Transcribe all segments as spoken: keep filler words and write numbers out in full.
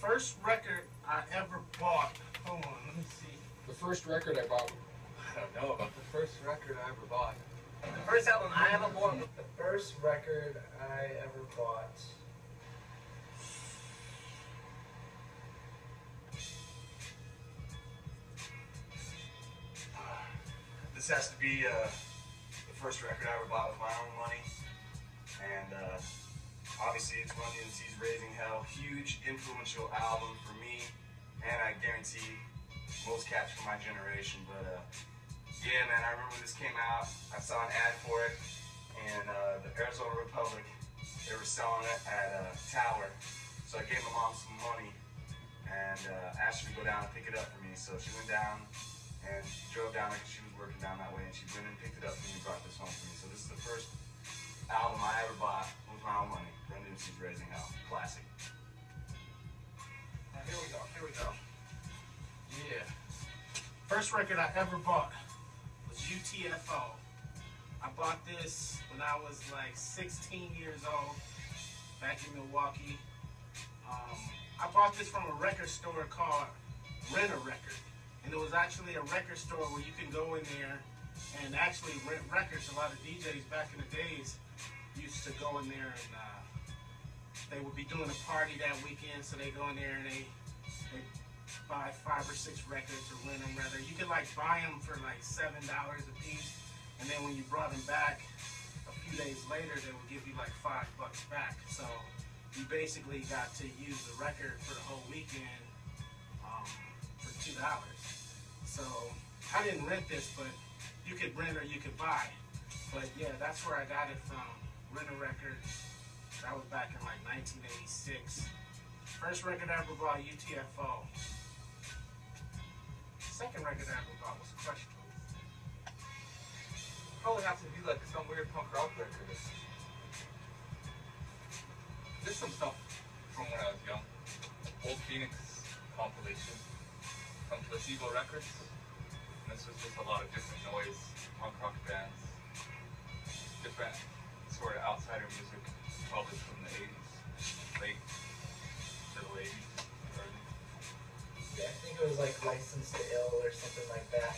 first record I ever bought. Hold on, let me see. The first record I bought. I don't know about the first record I ever bought. The first album I ever bought. The first record I ever bought. Uh, this has to be uh, the first record I ever bought with my own money. And uh, obviously it's Run D M C's Raising Hell. Huge, influential album for me. And I guarantee most cats from my generation. But uh, yeah, man, I remember this came out. I saw an ad for it. And uh, the Arizona Republic, they were selling it at a tower. So I gave my mom some money. And uh, asked her to go down and pick it up for me. So she went down and drove down because she was working down that way. And she went and picked it up for me and brought this home for me. So this is the first album I ever bought with my own money. Run D M C's Raising Hell, classic. Now here we go, here we go. Yeah. First record I ever bought was U T F O. I bought this when I was like sixteen years old, back in Milwaukee. Um, I bought this from a record store called Rent a Record, and it was actually a record store where you can go in there and actually rent records. A lot of D Js back in the days used to go in there and uh, they would be doing a party that weekend, so they go in there and they, they buy five or six records or rent them rather. You could like buy them for like seven dollars a piece, and then when you brought them back a few days later, they would give you like five bucks back. So you basically got to use the record for the whole weekend um, for two dollars. So I didn't rent this, but you could rent or you could buy. But yeah, that's where I got it from. Rent a record. That was back in like nineteen eighty-six. First record I ever bought, U T F O. Second record I ever bought was Crush Tooth. Probably have to be like some weird punk rock record. There's some stuff from when I was young. Old Phoenix compilation from Placebo Records. This was just a lot of different noise, punk rock bands, different sort of outsider music, probably from the eighties, late, middle eighties, early. Yeah, I think it was like License to Ill or something like that,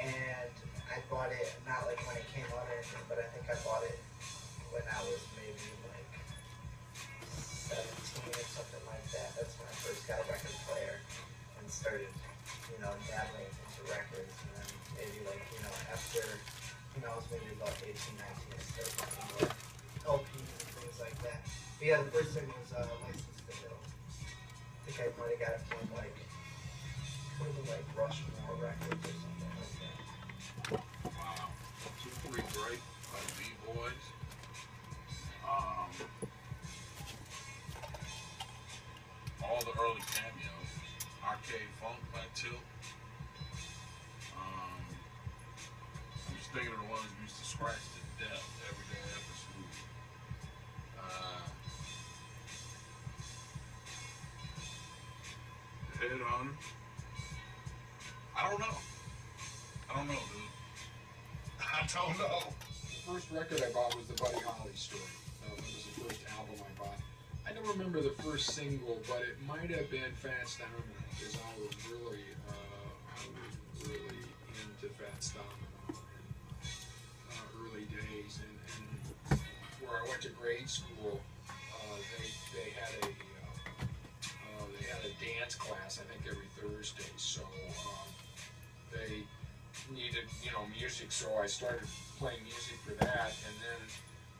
and I bought it, not like when it came out or anything, but I think I bought it when I was maybe like seventeen or something like that. That's when I first got a record player and started, you know, dabbling into records, and then maybe like, you know, after, you know, I was maybe about eighteen, nineteen, I started buying like L Ps and things like that. But yeah, the first thing was uh, License to Ill. I think I might have got it from like, one of the like Rushmore records or something like that. Wow. Two Free Break by the B-Boys. Um, all the early cameos. Arcade Funk by Tilt. Um, I'm just thinking of the ones we used to scratch to death every day after school. Uh, Head on. I don't know. I don't know, dude. I don't know. The first record I bought was the Buddy Holly Story. That was the first album I bought. I don't remember the first single, but it might have been Fat Domino, because I was really, uh, I was really into Fat Domino in uh, early days, and, and where I went to grade school, uh, they they had a uh, uh, they had a dance class, I think every Thursday, so um, they needed, you know, music, so I started playing music for that, and then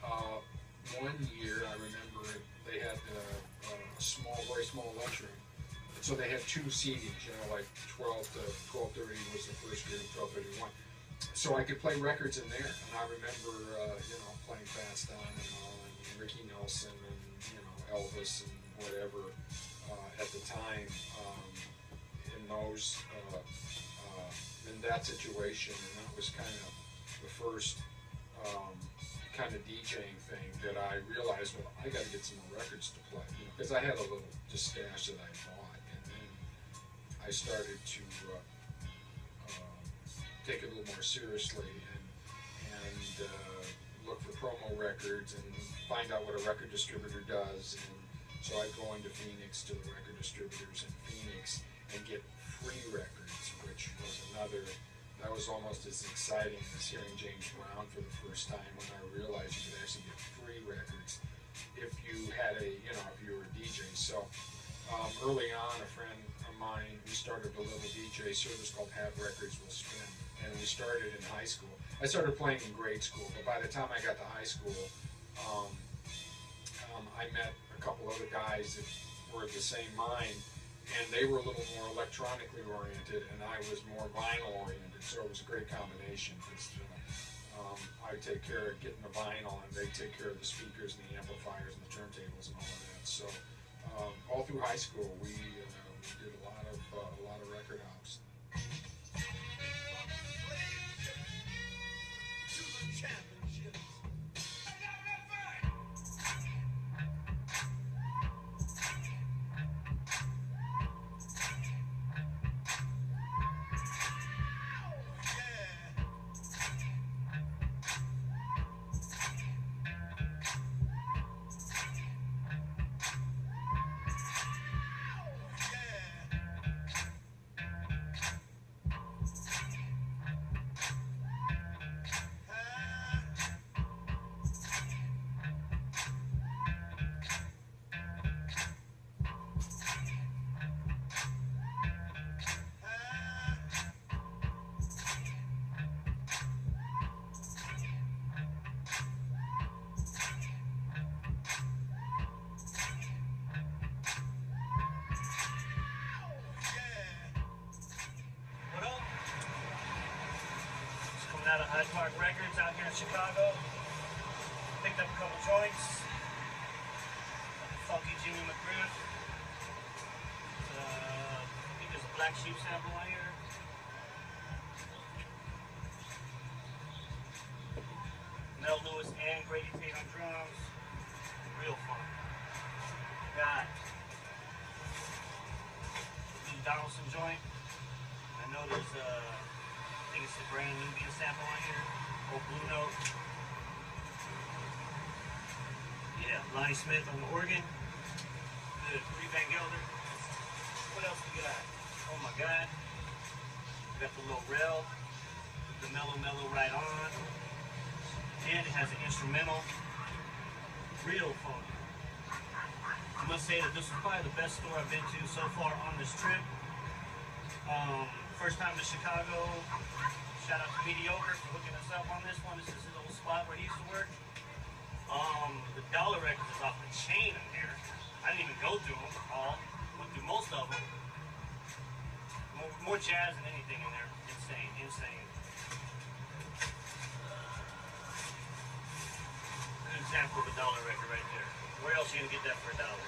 uh, one year I remember it. They had a, a small, very small lecture, so they had two C Ds, you know, like twelve to twelve thirty was the first year, twelve thirty-one. So I could play records in there, and I remember, uh, you know, playing Fast Domino and Olin and Ricky Nelson and, you know, Elvis and whatever uh, at the time um, in those, uh, uh, in that situation, and that was kind of the first um, kind of DJing thing that I realized, well, I got to get some more records to play, you know, because I had a little just stash that I bought, and then I started to uh, uh, take it a little more seriously and and uh, look for promo records and find out what a record distributor does and So I'd go into Phoenix to the record distributors in Phoenix and get free records, which was another, that was almost as exciting as hearing James Brown for the first time when I realized you could actually get free records if you had a, you know, if you were a D J. So um, early on, a friend of mine, we started a little D J service called Have Records Will Spin, and we started in high school. I started playing in grade school, but by the time I got to high school, um, um, I met a couple other guys that were of the same mind, and they were a little more electronically oriented, and I was more vinyl oriented, so it was a great combination. Just, uh, um, I would take care of getting the vinyl, and they'd take care of the speakers and the amplifiers and the turntables and all of that. So um, all through high school, we, uh, we did a lot of uh, a lot of record hops. Out of Hyde Park Records out here in Chicago. Picked up a couple joints. Funky Jimmy McGriff. Uh, I think there's a Black Sheep sample on here. Mel Lewis and Grady Tate on drums. Real fun. Got the Donaldson joint. I know there's a uh, it's a brand new B sample on here, or Blue Note. Yeah, Lonnie Smith on the organ. Good, Lee Van Gelder. What else we got? Oh my God. We got the little rail, the mellow mellow right on. And it has an instrumental. Real funky. I must say that this is probably the best store I've been to so far on this trip. Um, First time to Chicago. Shout out to Mediocre for hooking us up on this one. This is his little spot where he used to work. Um, the Dollar Records is off the chain in here. I didn't even go through them all. Went through most of them. More, more jazz than anything in there. Insane, insane. Good example of a Dollar Record right there. Where else are you gonna get that for a dollar?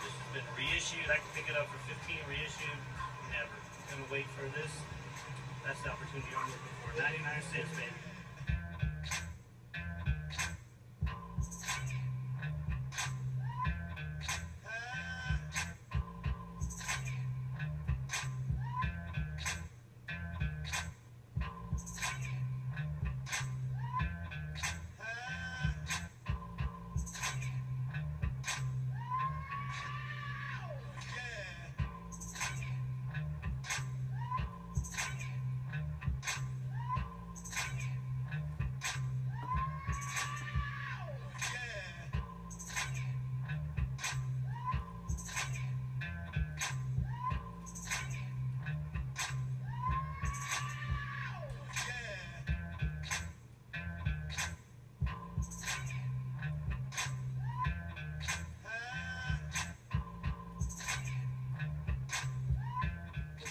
This has been reissued. I can pick it up for fifteen reissued. Never. I'm gonna wait for this. That's the opportunity I'm looking for. ninety-nine cents, baby.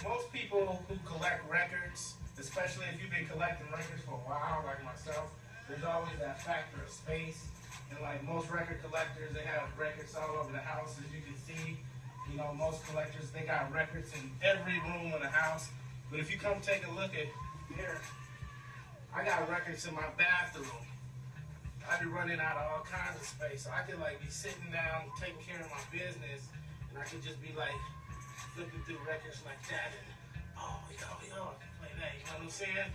Most people who collect records, especially if you've been collecting records for a while, like myself, there's always that factor of space. And like most record collectors, they have records all over the house, as you can see. You know, most collectors, they got records in every room in the house. But if you come take a look at here, I got records in my bathroom. I be running out of all kinds of space. So I could like be sitting down, taking care of my business, and I could just be like, flipping through records like that, and oh, yo, yo, I can play that, you know what I'm saying?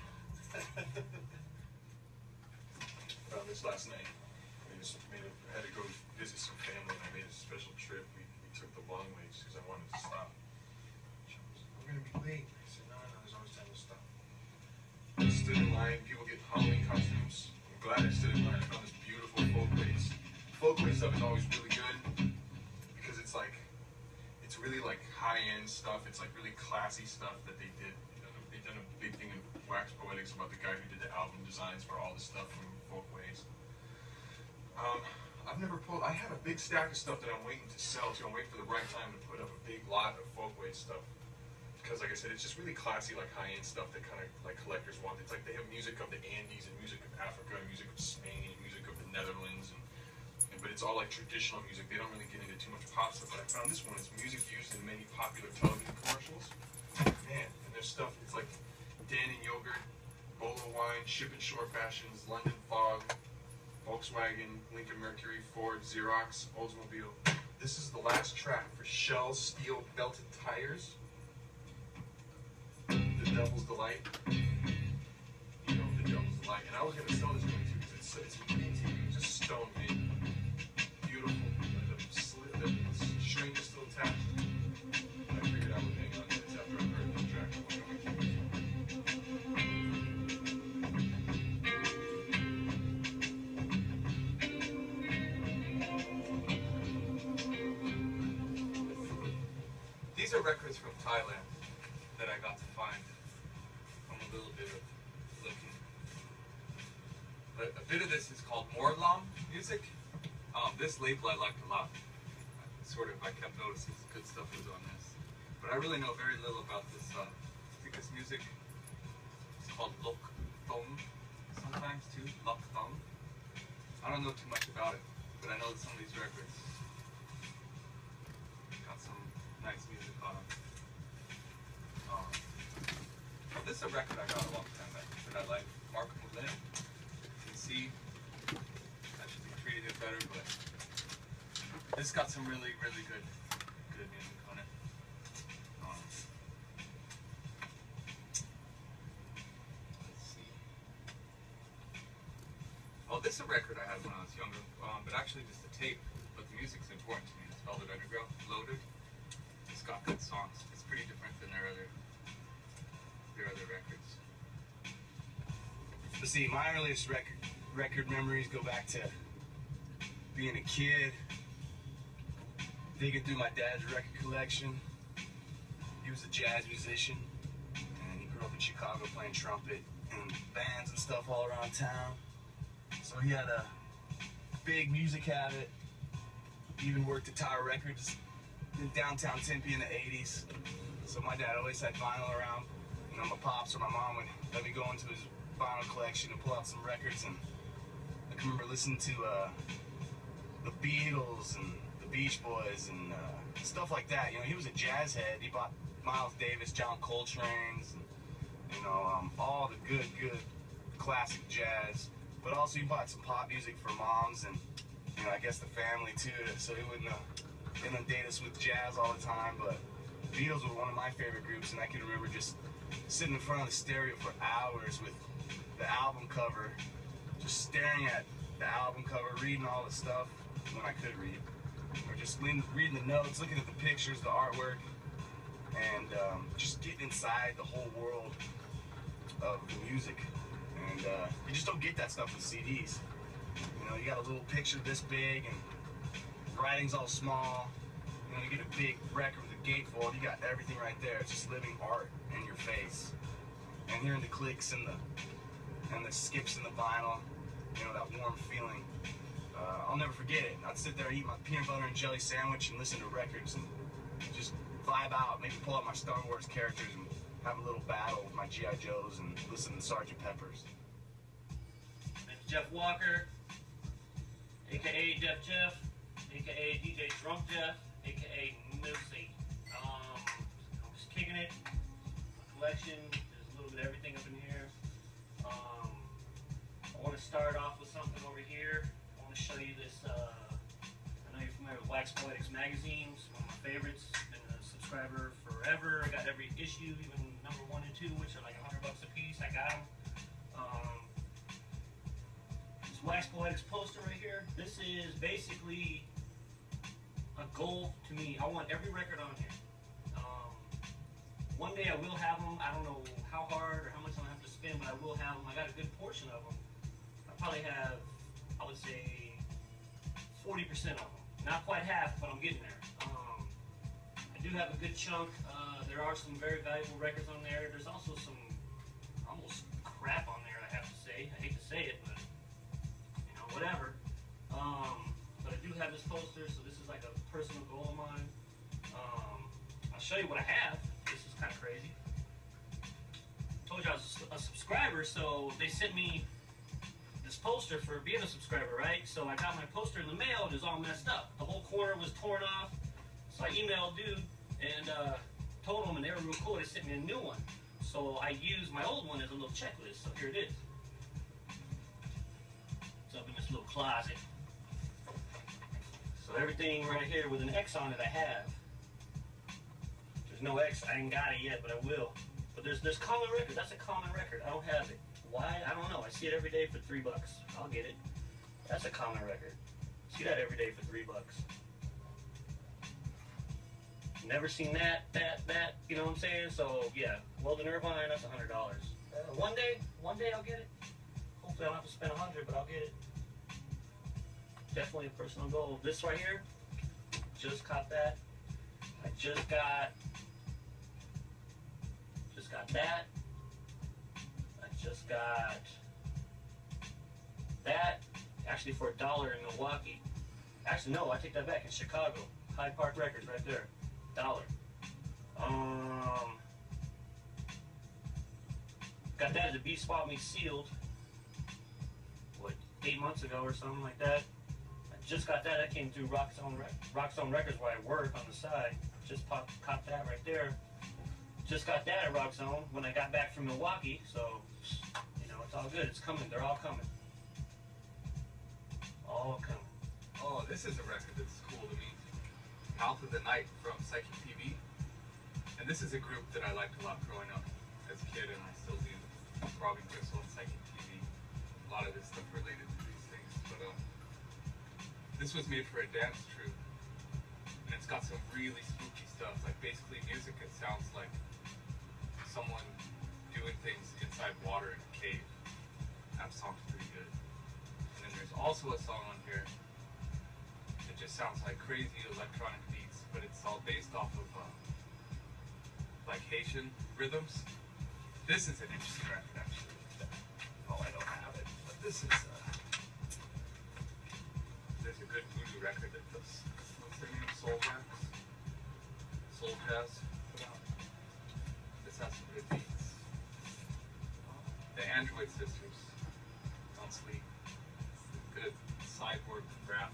Bro, this last night, we just made a, I had to go visit some family, and I made a special trip. We, we took the long ways because I wanted to stop. She was, we're going to be late. I said, no, no, there's always time to stop. I stood in line. People get Halloween costumes. I'm glad I stood in line. I found this beautiful folk ways. Folk ways stuff is always really good because it's like, it's really like high-end stuff. It's like really classy stuff that they did. They've done a big thing in Wax Poetics about the guy who did the album designs for all the stuff from folk ways. Um, I've never pulled, I have a big stack of stuff that I'm waiting to sell to. I'm waiting for the right time to put up a big lot of folk ways stuff. Because like I said, it's just really classy, like high-end stuff that kind of like collectors want. It's like they have music of the Andes and music of Africa and music of Spain and music of the Netherlands. And, and But it's all like traditional music. They don't really get into too much pop stuff. But I found this one. It's music used in many popular television commercials. Man. Stuff, it's like Dan and yogurt, bowl of wine, ship and shore fashions, London fog, Volkswagen, Lincoln Mercury, Ford, Xerox, Oldsmobile. This is the last track for Shell Steel Belted Tires, The Devil's Delight. You know, The Devil's Delight. And I was going to sell this one too because it's, it's B T U, just stone in. Beautiful. The, slit, the string is still attached. I figured I would hang on. These are records from Thailand that I got to find from a little bit of looking. But a bit of this is called Morlam music. Um, this label I liked a lot. Sort of, I kept noticing some good stuff was on this. But I really know very little about this. Uh, I think this music is called Lok Thong sometimes too. Lok Thong. I don't know too much about it, but I know that some of these records got some nice music on them. Um, well, this is a record I got a long time back that I like. Mark Olin. You can see I should be treated better, but this got some really, really good, good music on it. Um, let's see. Oh, this is a record I had when I was younger, um, but actually just a tape. But the music's important to me. It's Velvet Underground, Loaded. It's got good songs. It's pretty different than their other their other records. Let's see, my earliest record record memories go back to being a kid, digging through my dad's record collection. He was a jazz musician, and he grew up in Chicago playing trumpet and bands and stuff all around town. So he had a big music habit. He even worked at Tower Records in downtown Tempe in the eighties. So my dad always had vinyl around. You know, my pops or my mom would let me go into his vinyl collection and pull out some records. And I can remember listening to uh, The Beatles and The Beach Boys and uh, stuff like that. You know, he was a jazz head. He bought Miles Davis, John Coltrane's, and, you know, um, all the good, good classic jazz. But also he bought some pop music for moms and, you know, I guess the family too. So he wouldn't uh, inundate us with jazz all the time, but Beatles were one of my favorite groups, and I can remember just sitting in front of the stereo for hours with the album cover, just staring at the album cover, reading all the stuff when I could read, or just reading the notes, looking at the pictures, the artwork, and um, just getting inside the whole world of the music. And uh, you just don't get that stuff with C Ds. You know, you got a little picture this big, and writing's all small. You know, you get a big record with a gatefold, you got everything right there. It's just living art in your face. And hearing the clicks and the and the skips in the vinyl, you know, that warm feeling. Uh, I'll never forget it. I'd sit there and eat my peanut butter and jelly sandwich and listen to records and just vibe out, maybe pull out my Star Wars characters and have a little battle with my G I Joes and listen to Sergeant Pepper's. My name's Jeff Walker, a k a. Def Jeff. A K A D J Drunk Jeff, A K A Nipsey. Um, I'm just kicking it. My collection, there's a little bit of everything up in here. Um, I want to start off with something over here. I want to show you this. Uh, I know you're familiar with Wax Poetics magazines. One of my favorites. Been a subscriber forever. I got every issue, even number one and two, which are like a hundred bucks a piece. I got them. Um, this Wax Poetics Poetics poster right here. This is basically a goal to me. I want every record on here. Um, one day I will have them. I don't know how hard or how much I'm gonna have to spend, but I will have them. I got a good portion of them. I probably have, I would say, forty percent of them. Not quite half, but I'm getting there. Um, I do have a good chunk. Uh, there are some very valuable records on there. There's also some almost crap on there, I have to say. I hate to say it, but you know, whatever. Um, but I do have this poster, so this is like a personal goal of mine. Um, I'll show you what I have. This is kind of crazy. I told you I was a subscriber, so they sent me this poster for being a subscriber, right? So I got my poster in the mail. It was all messed up. The whole corner was torn off. So I emailed dude and uh, told him, and they were real cool. They sent me a new one. So I used my old one as a little checklist. So here it is. It's up in this little closet. So everything right here with an X on it, I have. There's no X. I ain't got it yet, but I will. But there's there's common record. That's a common record. I don't have it. Why? I don't know. I see it every day for three bucks. I'll get it. That's a common record. See that every day for three bucks. Never seen that, that, that. You know what I'm saying? So yeah, Weldon Irvine. That's a hundred dollars. Uh, one day, one day I'll get it. Hopefully I don't have to spend a hundred, but I'll get it. Definitely a personal goal. This right here, just caught that. I just got, just got that. Just got that, actually for a dollar in Milwaukee. Actually, no, I take that back, in Chicago. Hyde Park Records right there, dollar. Um, got that at the B-Spot, me sealed, what, eight months ago or something like that. I just got that, that came through Rock Zone, Rock Zone Records where I work on the side. Just popped, caught that right there. Just got that at Rock Zone when I got back from Milwaukee, so you know it's all good. It's coming. They're all coming. All coming. Oh, this is a record that's cool to me. Mouth of the Night from Psychic T V, and this is a group that I liked a lot growing up as a kid, and I still do. Robin Gristle and Psychic T V. A lot of this stuff related to these things, but um, this was made for a dance troupe, and it's got some really spooky stuff. Like basically music that sounds like someone doing things inside water in a cave. That song's pretty good. And then there's also a song on here that just sounds like crazy electronic beats, but it's all based off of uh, like Haitian rhythms. This is an interesting record, actually. Oh, I don't have it, but this is uh, there's a good voodoo record that does, what's their name? Soul Wax? Soul Jazz? This has some good beats. The Android Sisters, Don't Sleep, good sideboard rap.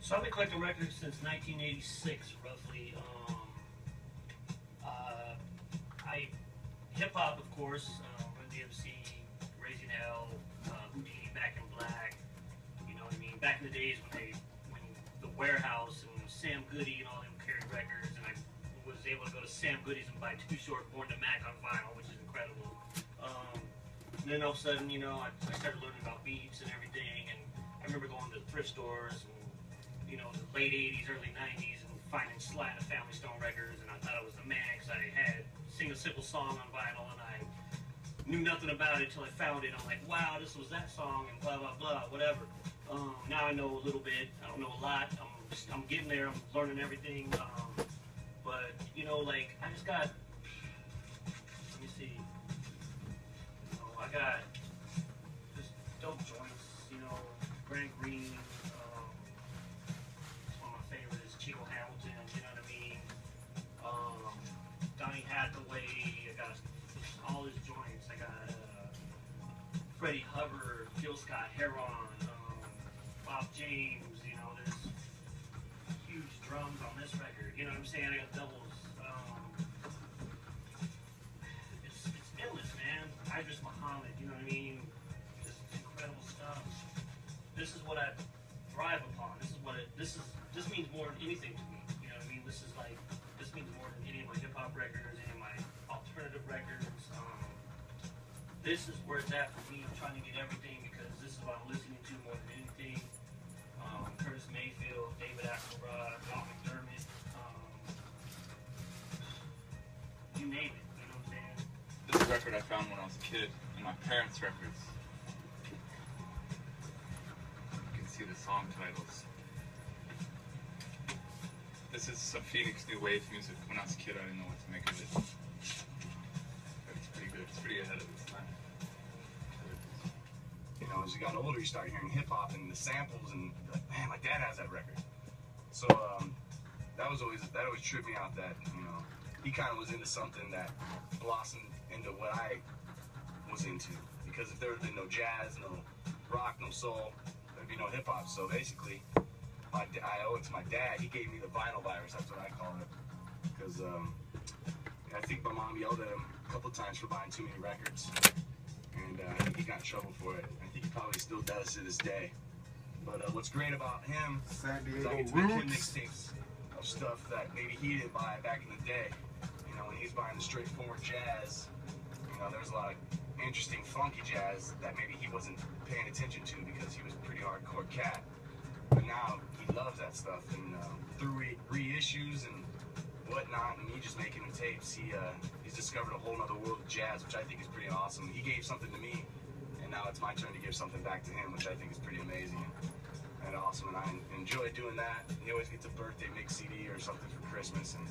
So I've been collecting records since nineteen eighty-six, roughly. Um, uh, I hip-hop, of course, uh, Run D M C, Raising Hell, uh, Houdini, Back in Black. You know what I mean? Back in the days when they, when the warehouse and Sam Goody and all them carried records, and I was able to go to Sam Goody's and buy Too Short, Born to Mac on vinyl, which is incredible. Um, and then all of a sudden, you know, I, I started learning about beats and everything, and I remember going to thrift stores and you know, the late eighties, early nineties, and finding Sly and the Family Stone records, and I thought it was the man because I had Sing a Simple Song on vinyl, and I knew nothing about it till I found it. I'm like, wow, this was that song, and blah, blah, blah, whatever. Um, now I know a little bit. I don't know a lot. I'm, just, I'm getting there. I'm learning everything. Um, but, you know, like, I just got, let me see. You know, I got just dope joints, you know, Grant Green. Hathaway, I got all his joints, I got uh, Freddie Hubbard, Gil Scott Heron, um, Bob James, you know, there's huge drums on this record, you know what I'm saying, I got doubles, um, it's, it's endless, man, Idris Muhammad, you know what I mean, just incredible stuff. This is what I thrive upon, this is what it, this is, this means more than anything to me, you know what I mean, this is like, this means more than any of my hip-hop records, alternative records. Um, this is where it's at for me. I'm trying to get everything because this is what I'm listening to more than anything. Um, Curtis Mayfield, David Axelrod, Don McDermott, um, you name it. You know what I'm saying? This record I found when I was a kid in my parents' records. You can see the song titles. This is some Phoenix New Wave music. When I was a kid, I didn't know what to make of it. It's pretty ahead of its time. You know, as you got older, you start hearing hip-hop and the samples, and you're like, man, my dad has that record. So um, that was always, that always tripped me out that, you know, he kind of was into something that blossomed into what I was into. Because if there would have been no jazz, no rock, no soul, there'd be no hip-hop. So basically, my, I owe it to my dad. He gave me the vinyl virus, that's what I call it. Because um, I think my mom yelled at him a couple times for buying too many records, and uh, I think he got in trouble for it. I think he probably still does to this day. But uh, what's great about him is I get to make him mixtapes of stuff that maybe he didn't buy back in the day. You know, when he's buying the straightforward jazz, you know, there's a lot of interesting funky jazz that maybe he wasn't paying attention to because he was a pretty hardcore cat. But now he loves that stuff, and uh, through re reissues and whatnot, and me just making the tapes, he uh, he's discovered a whole nother world of jazz, which I think is pretty awesome. He gave something to me, and now it's my turn to give something back to him, which I think is pretty amazing and awesome, and I enjoy doing that. He always gets a birthday mix C D or something for Christmas, and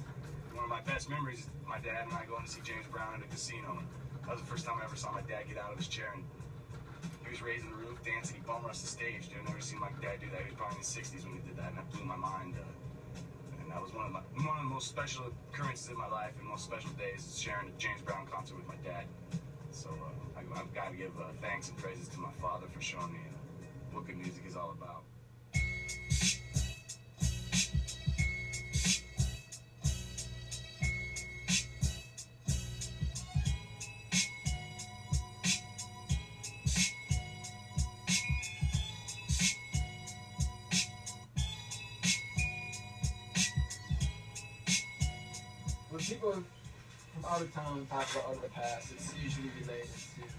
one of my best memories is my dad and I going to see James Brown at a casino. That was the first time I ever saw my dad get out of his chair, and he was raising the roof, dancing, he bum rushed the stage. Dude, I've never seen my dad do that. He was probably in his sixties when he did that, and that blew my mind. Uh, That was one of, my, one of the most special occurrences in my life, and most special days is sharing a James Brown concert with my dad. So uh, I, I've got to give uh, thanks and praises to my father for showing me uh, what good music is all about. People all the time talk about other pasts, it's usually related to stuff.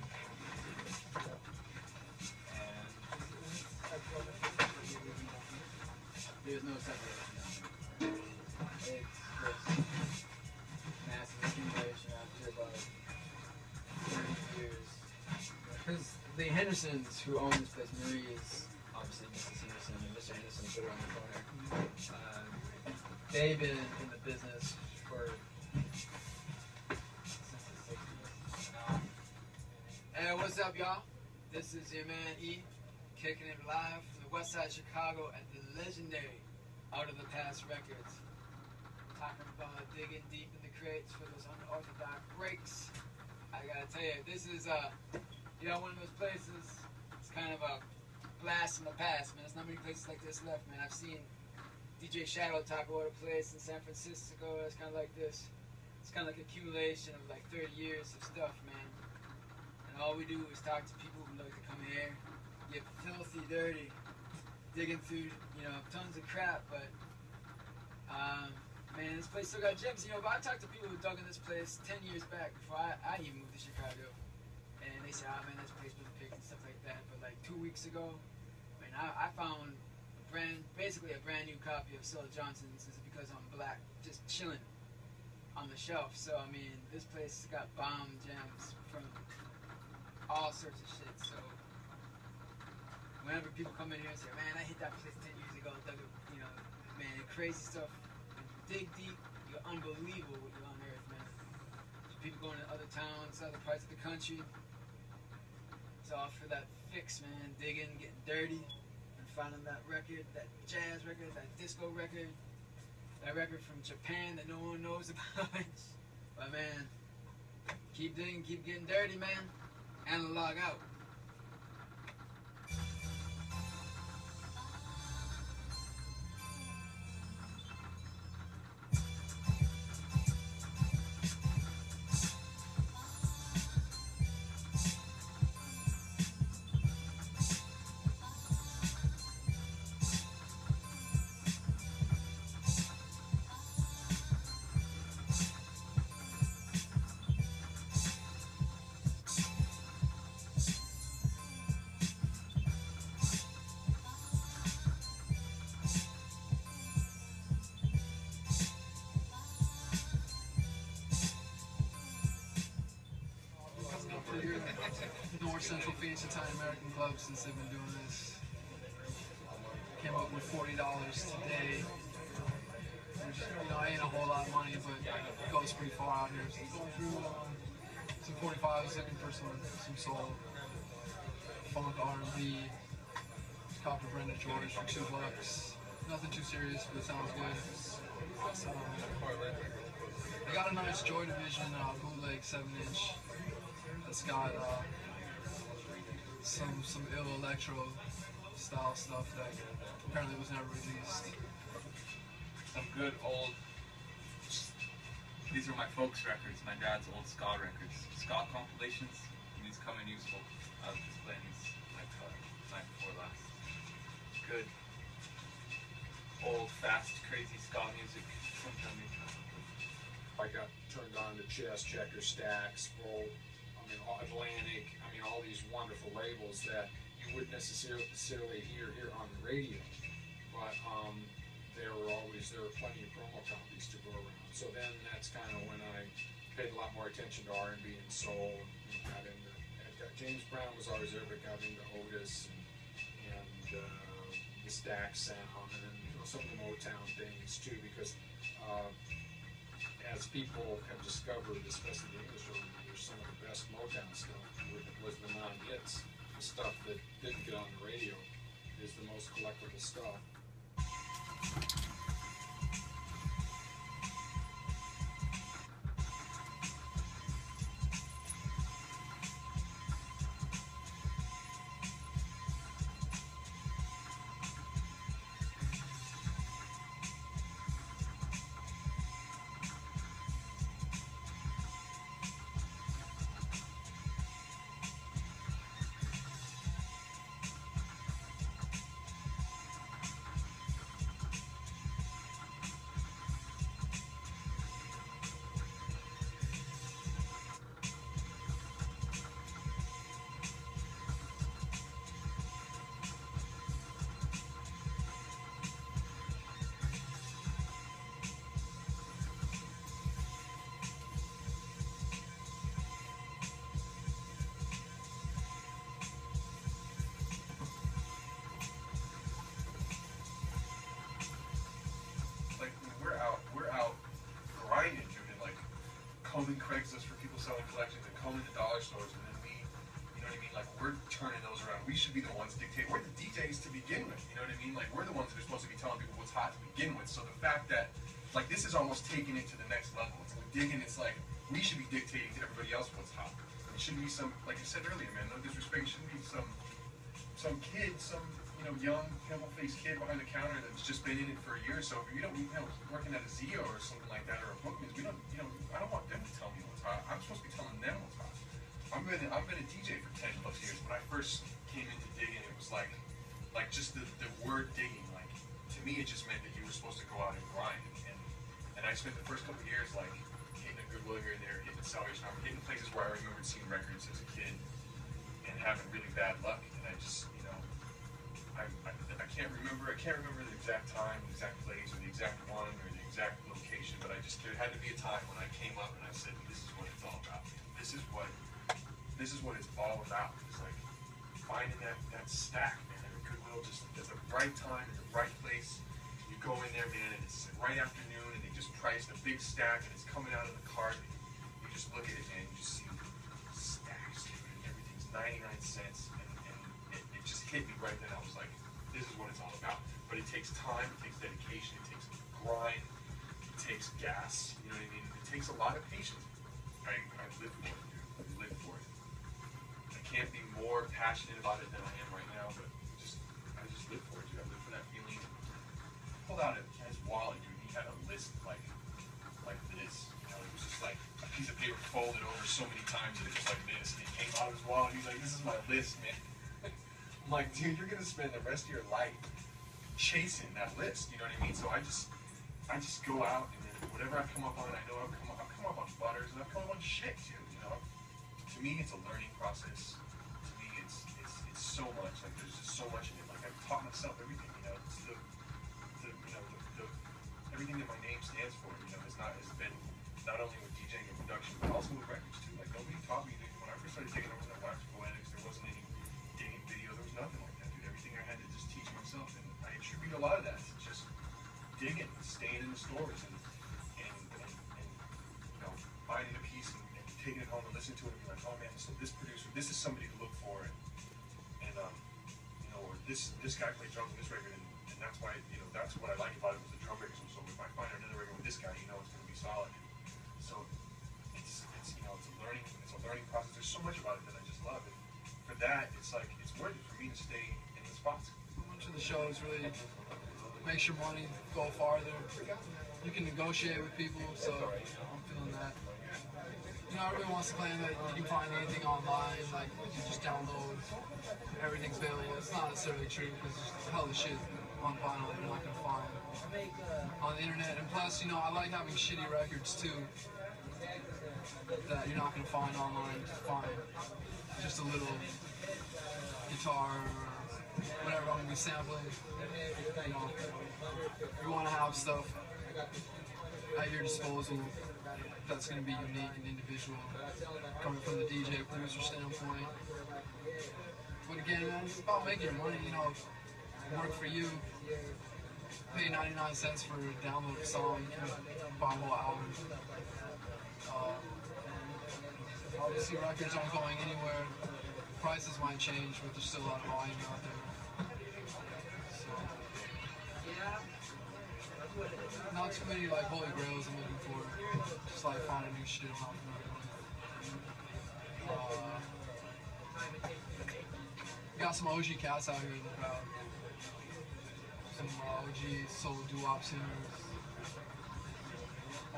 And there's no separation. It's just massive accumulation after about thirty years. Because the Hendersons, who own this place, Marie is obviously Missus Henderson, and Mister Henderson's right around the corner. Uh, they've been in the business for Hey, what's up, y'all? This is your man E, kicking it live from the west side of Chicago at the legendary Out of the Past Records. Talking about digging deep in the crates for those unorthodox breaks. I gotta tell you, this is, uh, you know, one of those places, it's kind of a blast from the past, man. There's not many places like this left, man. I've seen D J Shadow talk about a place in San Francisco that's kind of like this. It's kind of like accumulation of like thirty years of stuff, man. All we do is talk to people who like to come here, get filthy dirty, digging through, you know, tons of crap, but, um, man, this place still got gems, you know, but I talked to people who dug in this place ten years back before I, I even moved to Chicago, and they said, oh, man, this place was picked and stuff like that, but like two weeks ago, man, I, I found brand, basically a brand new copy of Sol Johnson's is because I'm black, just chilling on the shelf. So I mean, this place has got bomb jams from all sorts of shit. So whenever people come in here and say, "Man, I hit that place ten years ago," dug it, you know, man, crazy stuff. Dig deep, you're unbelievable what you're on earth, man. People going to other towns, other parts of the country. It's all for that fix, man. Digging, getting dirty, and finding that record, that jazz record, that disco record, that record from Japan that no one knows about. But man, keep digging, keep getting dirty, man. Analog out. Central Phoenix Italian American Club since they've been doing this. Came up with forty dollars today, which, you know, ain't a whole lot of money, but it goes pretty far out here. So going through some forty-fives, looking for some, some soul, funk, R and B, copy Brenda George for two bucks. Nothing too serious, but it sounds good. So, I got a nice Joy Division uh, bootleg seven inch that's got uh, Some some ill electro style stuff that apparently was never released. Some good old. These are my folks records, my dad's old ska records, ska compilations, and these come in useful. I was just playing these like uh, night before last. Good old fast crazy ska music. I got turned on to Chess, Checker, Stax, Roll. I mean, Atlantic, I mean, all these wonderful labels that you wouldn't necessarily, necessarily hear here on the radio, but um, there were always, there were plenty of promo copies to go around. So then that's kind of when I paid a lot more attention to R and B and soul, and got into, and got, James Brown was always there, but got into Otis and, and uh, the Stax sound, and you know, some of the Motown things too, because uh, as people have discovered, especially the English over the years, some of the best Motown stuff was the non-hits. The stuff that didn't get on the radio is the most collectible stuff. Combing Craigslist for people selling collections and combing the dollar stores, and then we, you know what I mean? Like, we're turning those around. We should be the ones dictating. We're the D Js to begin with, you know what I mean? Like, we're the ones that are supposed to be telling people what's hot to begin with. So the fact that, like, this is almost taking it to the next level. It's like digging, it's like, we should be dictating to everybody else what's hot. It shouldn't be some, like you said earlier, man, no disrespect, it shouldn't be some, some kid, some, you know, young, pimple-faced kid behind the counter that's just been in it for a year or so. If you don't, you know, working at a Zio or something like that, or a Bookman's, we don't, you know, I don't want them to tell me what's hot. I'm supposed to be telling them what's hot. I've been, I've been a D J for ten plus years. When I first came into digging, it was like, like just the, the word digging, like, to me, it just meant that you were supposed to go out and grind. And, and I spent the first couple of years, like, hitting a Goodwill here and there, hitting Salvation Army, hitting places where I remembered seeing records as a kid and having really bad luck. And I just, you know, I, I, I can't remember, I can't can't remember the exact time, the exact place, or the exact one, or the exact location, but I just, there had to be a time when I came up and I said, this is what it's all about. This is what, this is what it's all about. It's like finding that, that stack, man, and Goodwill, just at the right time, at the right place. You go in there, man, and it's like right afternoon, and they just priced a big stack, and it's coming out of the cart, and you just look at it, and you just see stacks, and everything's ninety-nine cents, and, and it, it just hit me right then. I was like, this is what it's all about. But it takes time, it takes dedication, it takes grind, it takes gas, you know what I mean? It takes a lot of patience. I, I live for it, dude. I live for it. I can't be more passionate about it than I am right now, but just, I just live for it, dude. I live for that feeling. I pulled out his wallet, dude. He had a list like, like this. You know, it was just like a piece of paper folded over so many times that it was like this. And he came out of his wallet, he's like, this is my list, man. I'm like, dude, you're gonna spend the rest of your life chasing that list, you know what I mean? So I just, I just go out, and then whatever I come up on, I know I've come up, I've come up on butters, and I've come up on shit too, you know? To me, it's a learning process. To me, it's it's it's so much. Like, there's just so much in it. Like, I've taught myself everything, you know? It's the, the you know, the, the, everything that my name stands for, you know, has not has been not only with DJing and production, but also with records too. Like, nobody taught me that when I first started taking over the Wax Poetics, there wasn't any dating video, there was nothing like that, dude. Everything I had to just teach myself, and I attribute a lot of that to just digging, staying in the stores, and and, and, and you know, finding a piece and, and taking it home and listening to it and be like, oh man, so this producer, this is somebody to look for, and, and um, you know, or this this guy played drums on this record, and, and that's why, you know, that's what I like about it was the drum records. So if I find another record with this guy, you know, it's going to be solid. And so it's it's you know, it's a learning it's a learning process. There's so much about it that I just love. And, for that, it's like, it's worth it for me to stay in the spots. Much of the show is really, makes your money go farther. You can negotiate with people, so I'm feeling that. You know, everyone wants to claim that you can find anything online, like, you just download, everything's available. It's not necessarily true, because there's hell of shit on vinyl that you're not going to find on the internet. And plus, you know, I like having shitty records, too, that you're not going to find online to find. Just a little guitar or whatever I'm gonna be sampling. You know, you want to have stuff at your disposal that's gonna be unique and individual, coming from the D J producer standpoint. But again, man, it's about making your money. You know, work for you. Pay ninety-nine cents for a download song. You can buy a whole album. Uh, Obviously, records aren't going anywhere. Prices might change, but there's still a lot of volume out there. So, not too many like holy grails I'm looking for. Just like finding new shit I'm not familiar with. Uh, got some O G cats out here in the crowd. Some uh, O G soul doo-wop singers,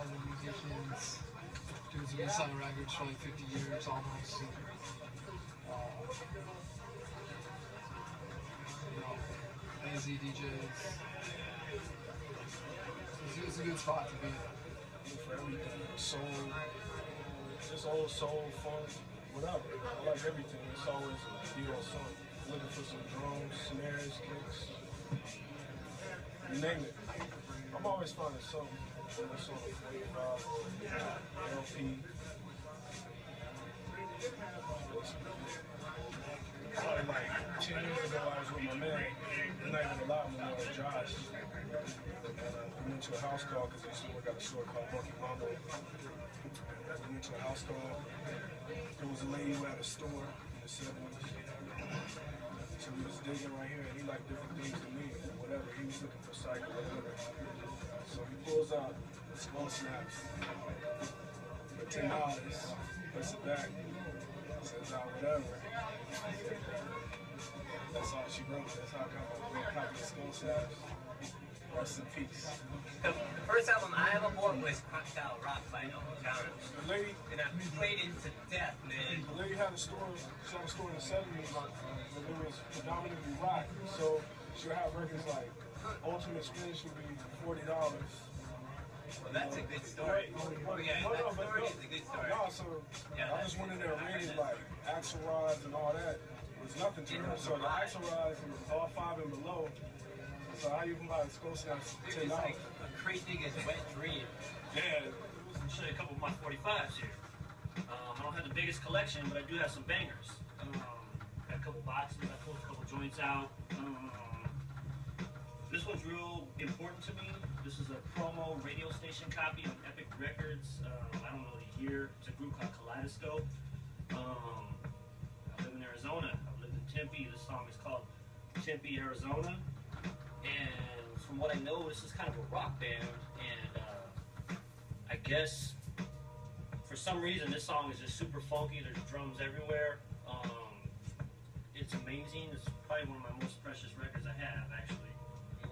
other musicians. Dudes have been selling records for like fifty years almost. Uh, you know, A Z D Js. It's, it's a good spot to be for everything. Soul, just old soul, funk, whatever. I like everything. It's always a beat on something. Looking for some drums, snares, kicks. You name it. I'm always finding something. Sort of uh, L P. Probably like ten years ago, I was with my man. We're not even allowed anymore, Josh. And uh, we went to a house call because we used to work at a store called Monkey Mambo. And we went to a house call. There was a lady who had a store in the seventies. So we was digging right here, and he liked different things than me, or whatever. He was looking for psycho, whatever. So he pulls out small snaps for ten dollars, puts it back, says, "Ah, whatever." That's all she wrote. That's how I got my copy of Skull Snaps. Rest in peace. The first album I ever bought was Crocodile Rock by Motown. The lady, and I played it to death, man. The lady had a store, she had a store in the seventies, and it was predominantly rock. So she would have records like Ultimate Spin should be forty dollars. Well, that's a good story. Oh yeah, no, that story no, is a good story. No, so yeah, I just went in there reading like Axl Rods and all that. It was nothing to her. So the Axl Rods was all five and below. So how you come by exclusive to now? Like a crazy as wet dream. Yeah. I'll show you a couple of my forty-fives here. Um, I don't have the biggest collection, but I do have some bangers. Um, got a couple boxes, I pulled a couple joints out. Um, this one's real important to me. This is a promo radio station copy on Epic Records. Um, I don't know the year. It's a group called Kaleidoscope. Um, I live in Arizona. I've lived in Tempe. This song is called Tempe, Arizona. And from what I know, this is kind of a rock band. And uh, I guess for some reason, this song is just super funky. There's drums everywhere. Um, it's amazing. It's probably one of my most precious records I have, actually.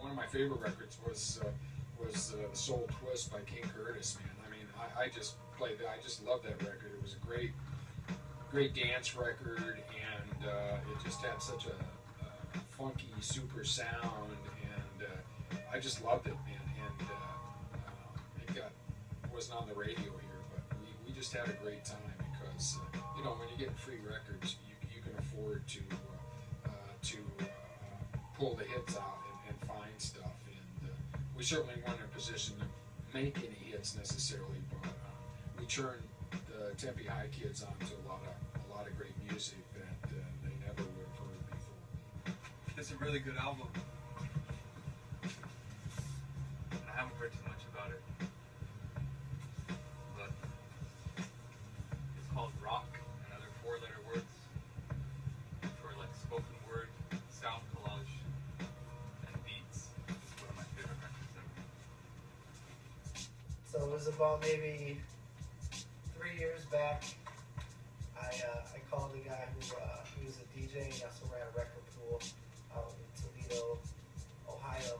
One of my favorite records was uh, was uh, Soul Twist by King Curtis. Man, I mean, I, I just played that. I just loved that record. It was a great, great dance record, and uh, it just had such a uh, funky, super sound, and uh, I just loved it, man. And uh, uh, it got wasn't on the radio here, but we, we just had a great time because uh, you know, when you get free records, you you can afford to uh, uh, to uh, pull the hits out. Find stuff, and uh, we certainly weren't in a position to make any hits necessarily, but uh, we turned the Tempe High kids on to a lot of a lot of great music that uh, they never would have heard before. It's a really good album. I haven't heard too much about it, but it's called Rock and Other Four-Letter Words for like spoken word sound collage. So it was about maybe three years back. I uh, I called a guy who uh, he was a D J and also ran a record pool out in Toledo, Ohio.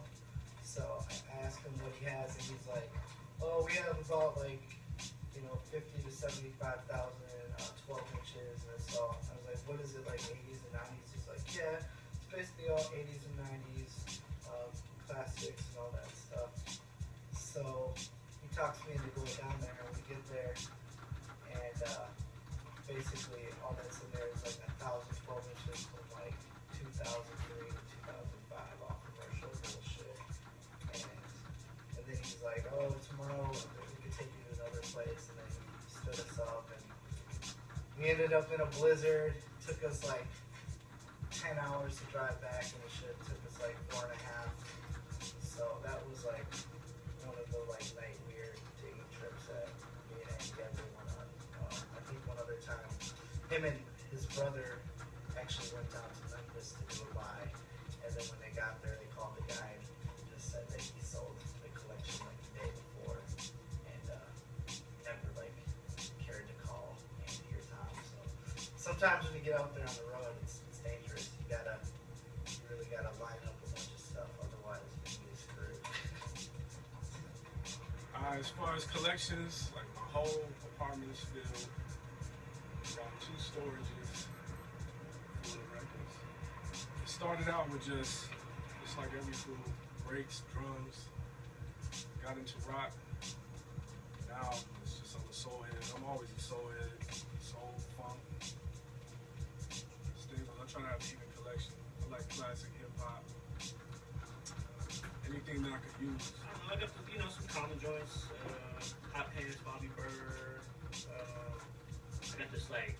So I asked him what he has, and he's like, "Oh, we have about like you know fifty to seventy-five thousand uh, twelve inches and a song." I was like, "What is it, like eighties and nineties?" He's like, "Yeah, it's basically all eighties and nineties um, classics and all that stuff." So talks me into going down there, and we get there, and uh, basically all that's in there is like a thousand twelve inches from like two thousand three to two thousand five, all commercial bullshit. And, and then he's like, "Oh, tomorrow we can take you to another place," and then he stood us up, and we ended up in a blizzard. It took us like ten hours to drive back, and the shit took us like four and a half. So that was like one of the like night weird trips that me and Andy ever went on. Um, I think one other time, him and his brother actually went down to Memphis to do a buy, and then when they got there, they called the guy and just said that he sold the collection like the day before, and uh, never like cared to call Andy or Tom. So sometimes when you get out there on the road, it's, it's dangerous. You gotta, you really gotta line up a bunch of stuff, otherwise you're gonna be screwed. Uh, as far as collections, like my whole apartment is filled. Got two storages full of records. It started out with just, just like every fool, breaks, drums. Got into rock. Now it's just I'm a soul head. I'm always a soul head, soul funk. Still, I'm trying to have an even collection. I like classic hip hop. Anything that I could use. I got the, you know, some common joints, uh, Hot Pants, Bobby Bird. Uh, I got this like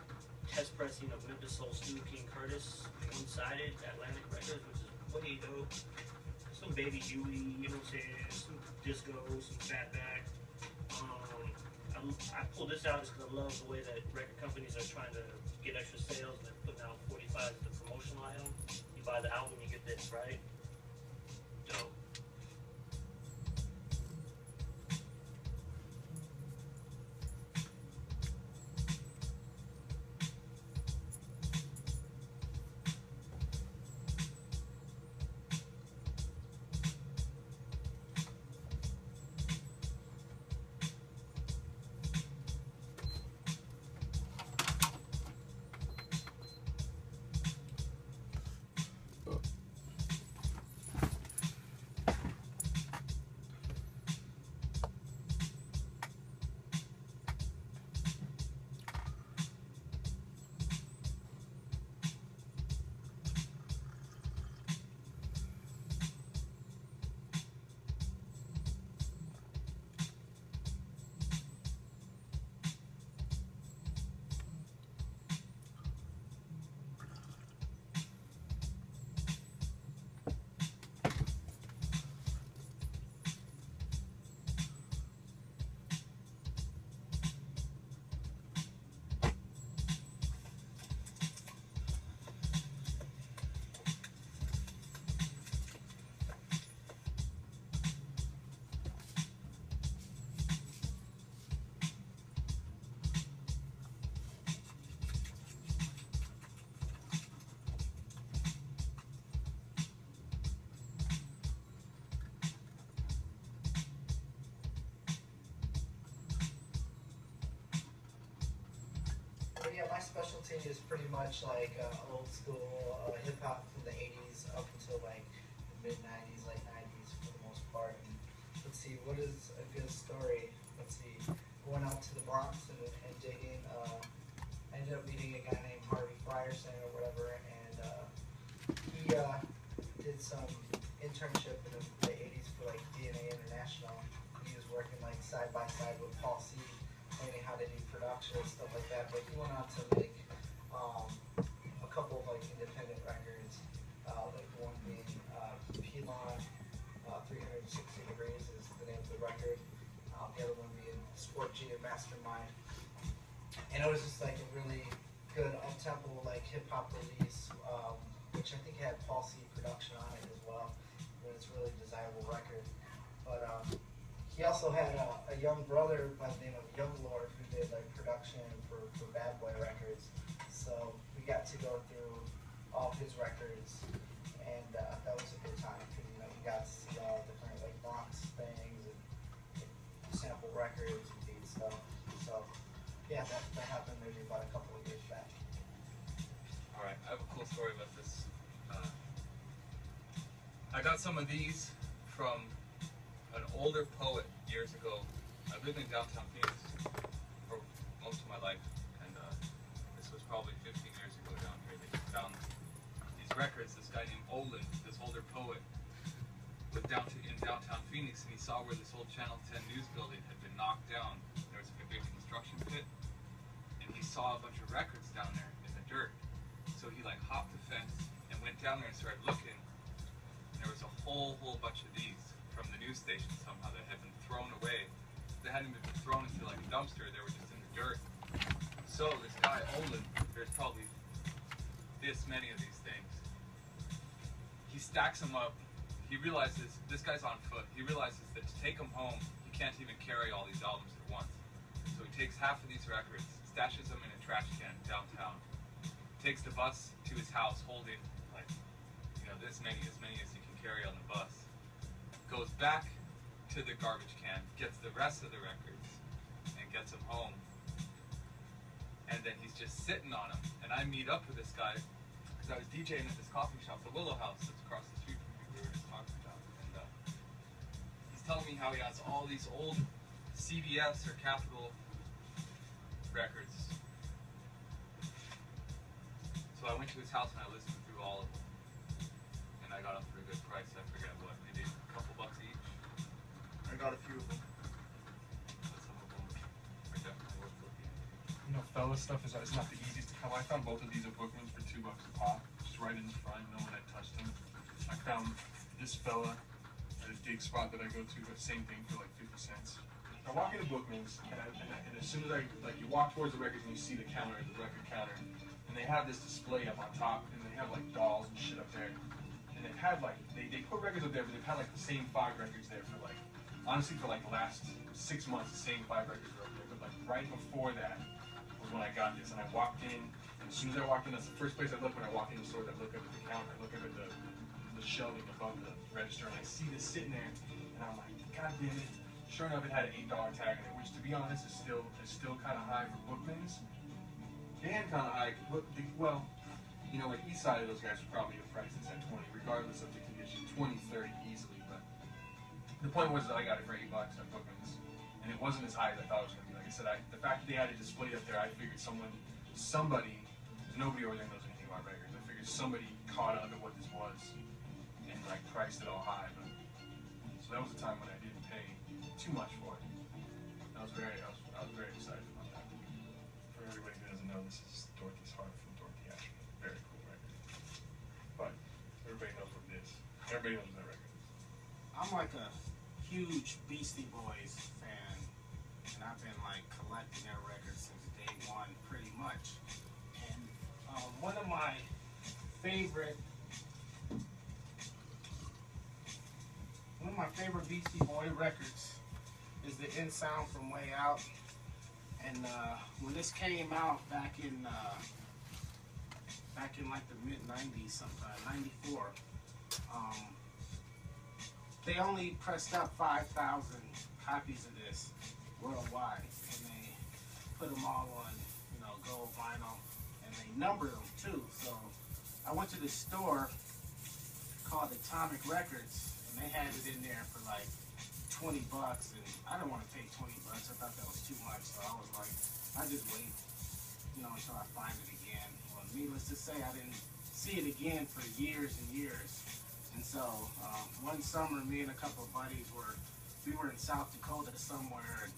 test pressing of Memphis Soul Stew, King Curtis, one-sided Atlantic Records, which is way dope. Some Baby Huey, you know what I'm saying? Some disco, some fatback. Um, I, I pulled this out just because I love the way that record companies are trying to get extra sales and they're putting out forty-fives as a promotional item. You buy the album, you get this, right? Dope. specialty is pretty much like uh, old school uh, hip hop from the eighties up until like the mid nineties, late nineties for the most part. And let's see, what is a good story? Let's see, going out to the Bronx and, and digging. Uh, I ended up meeting a guy named Harvey Frierson or whatever, and uh, he uh, did some internship in the, the eighties for like D N A International. He was working like side by side with Paul C, learning how to do production and stuff like that, but he went on to make um, a couple of like independent records, uh, like one being uh, Pilon, uh, three hundred sixty degrees is the name of the record, um, the other one being Sport G and Mastermind, and it was just like a really good up-tempo like hip-hop release, um, which I think had Paul C production on it as well, but it's a really desirable record. But um, he also had a, a young brother by the name of Young Lord who did like production for, for Bad Boy Records. So we got to go through all of his records, and uh, that was a good time because you know we got to see all the different like Bronx things and like, sample records and beat stuff. So yeah, that, that happened maybe about a couple of years back. All right, I have a cool story about this. Uh, I got some of these from an older poet years ago. I've lived in downtown Phoenix for most of my life, and uh, this was probably fifteen years ago down here. They found these records. This guy named Olin, this older poet, was down to, in downtown Phoenix, and he saw where this old Channel ten news building had been knocked down. There was a big construction pit, and he saw a bunch of records down there in the dirt. So he like hopped the fence and went down there and started looking. And there was a whole, whole bunch of these from the news station somehow that had been thrown away. They hadn't been thrown into like a dumpster, they were just in the dirt. So this guy, Olin, there's probably this many of these things. He stacks them up. He realizes, this guy's on foot, he realizes that to take them home, he can't even carry all these albums at once. So he takes half of these records, stashes them in a trash can downtown, takes the bus to his house holding like, you know, this many, as many as he can carry on the bus. Goes back to the garbage can, gets the rest of the records, and gets them home. And then he's just sitting on them. And I meet up with this guy, because I was DJing at this coffee shop, the Willow House, that's across the street from me. We were just talking about it. And uh, he's telling me how he has all these old C B S or Capitol records. So I went to his house and I listened through all of them. And I got up for a good price, I forget what. Bucks each. I got a few of them. You know, fella stuff is it's not the easiest to come. I found both of these at Bookman's for two bucks a pop, just right in the front. No one had touched them. I found this fella at a dig spot that I go to, but same thing for like fifty cents. I walk into Bookman's, and, I, and, I, and as soon as I like, you walk towards the records and you see the counter, the record counter, and they have this display up on top, and they have like dolls and shit up there. And they've had like, they, they put records up there, but they've had like the same five records there for like, honestly for like the last six months, the same five records were up there. But like right before that was when I got this, and I walked in, and as soon as I walked in, that's the first place I look when I walk in the store, I look up at the counter, I look up at the, the shelving above the register, and I see this sitting there, and I'm like, God damn it. Sure enough, it had an eight dollar tag in it, which to be honest is still, is still kind of high for Bookman's. And kind of high, but the, well, you know, like each side of those guys would probably have prices at twenty, regardless of the condition, twenty, thirty easily. But the point was that I got it for eight bucks at Bookman's, and it wasn't as high as I thought it was going to be. Like I said, I, the fact that they had it displayed up there, I figured someone, somebody, nobody over there knows anything about records. I figured somebody caught up at what this was and like priced it all high. But so that was the time when I didn't pay too much for it. I was very, I was, I was very excited about that. For everybody who doesn't know, this is Dorothy's Heart. Everybody knows what it is. Everybody knows that record. I'm like a huge Beastie Boys fan, and I've been like collecting their records since day one, pretty much. And um, one of my favorite, one of my favorite Beastie Boy records is the End Sound from Way Out. And uh, when this came out back in. Uh, Back in like the mid nineties, sometime ninety-four, um, they only pressed up five thousand copies of this worldwide, and they put them all on, you know, gold vinyl, they numbered them too. So I went to the store called Atomic Records, and they had it in there for like twenty bucks, and I didn't want to pay twenty bucks. I thought that was too much, so I was like, I just wait, you know, until I find it again. Well, needless to say, I didn't see it again for years and years. And so um, one summer, me and a couple of buddies were, we were in South Dakota somewhere and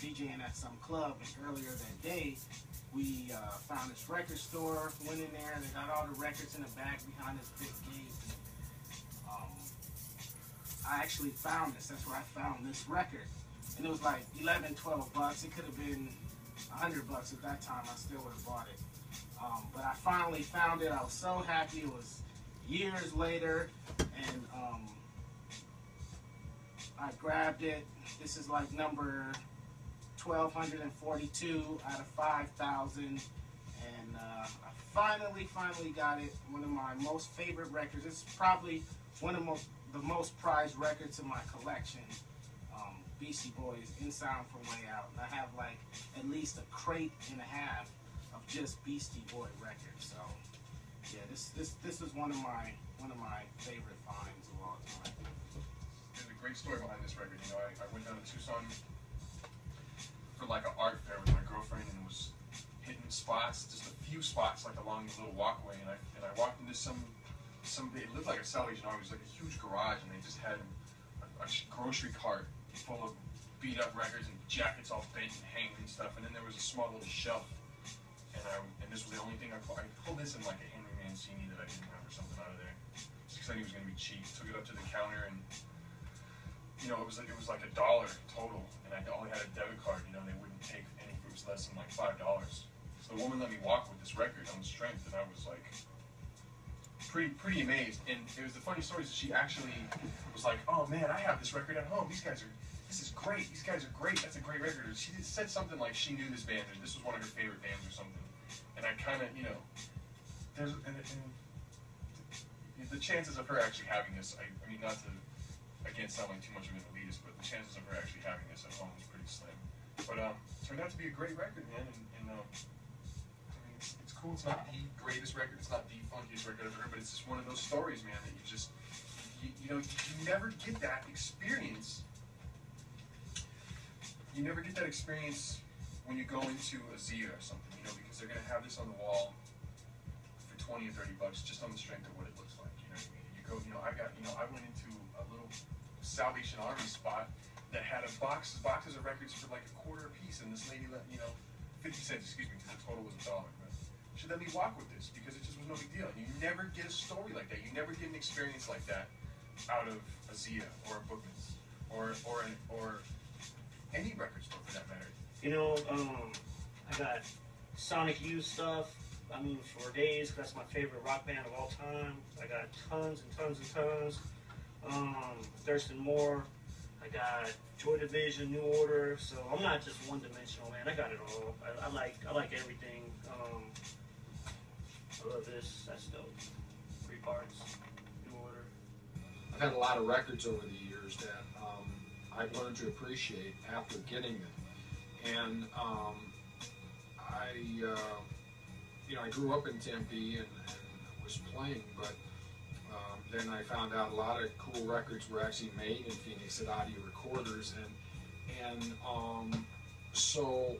DJing at some club, and earlier that day, we uh, found this record store, went in there, and they got all the records in the back behind this big gate. Um, I actually found this, that's where I found this record. And it was like eleven, twelve bucks. It could have been a hundred bucks at that time. I still would have bought it. Um, but I finally found it. I was so happy. It was years later, and um, I grabbed it. This is like number twelve forty-two out of five thousand, and uh, I finally, finally got it. One of my most favorite records. It's probably one of most, the most prized records in my collection. Um, B C Boys, In Sound for Way Out. And I have like at least a crate and a half of just Beastie Boy records. So yeah, this this this is one of my one of my favorite finds of all time. There's a great story behind this record. You know, I, I went down to Tucson for like an art fair with my girlfriend, and was hitting spots, just a few spots, like along the little walkway, and I and I walked into some some it looked like a salvage yard. It was like a huge garage, and they just had a, a grocery cart full of beat up records and jackets all bent and hanging and stuff. And then there was a small little shelf, and I and this was the only thing I pulled. I pulled this in like a Henry Mancini that I didn't have or something out of there, just because I knew it was gonna be cheap. Took it up to the counter, and you know, it was like it was like a dollar total, and I only had a debit card. You know, they wouldn't take any groups less than like five dollars. So the woman let me walk with this record on strength, and I was like, pretty pretty amazed. And it was the funny story is that she actually was like, "Oh man, I have this record at home. These guys are, this is great. These guys are great. That's a great record." She said something like she knew this band, or this was one of her favorite bands, or something. And I kind of, you know, there's and, and the chances of her actually having this. I, I mean, not to. Again, sound like too much of an elitist, but the chances of her actually having this at home is pretty slim. But um, it turned out to be a great record, man. And, and um, I mean, it's, it's cool. It's not the greatest record. It's not the funkiest record I've ever heard, but it's just one of those stories, man, that you just, you, you know, you never get that experience. You never get that experience when you go into a Zia or something, you know, because they're going to have this on the wall for twenty or thirty bucks just on the strength of what it looks like. You know what I mean? You go, you know, I got, you know, I went into a little Salvation Army spot that had a box, boxes of records for like a quarter a piece, and this lady let, you know, fifty cents, excuse me, because the total was a dollar, but she let me walk with this because it just was no big deal. And you never get a story like that. You never get an experience like that out of a Zia or a Bookman's or or an, or any record store for that matter. You know, um, I got Sonic Youth stuff, I mean, for days, because that's my favorite rock band of all time. I got tons and tons and tons. Um, Thurston Moore, I got Joy Division, New Order, so I'm not just one dimensional, man. I got it all. I, I like I like everything. Um, I love this. That's dope. Three parts, New Order. I've had a lot of records over the years that um, I've learned to appreciate after getting them. And um, I, uh, you know, I grew up in Tempe and, and was playing, but Um, then I found out a lot of cool records were actually made in Phoenix at Audio Recorders, and and um, so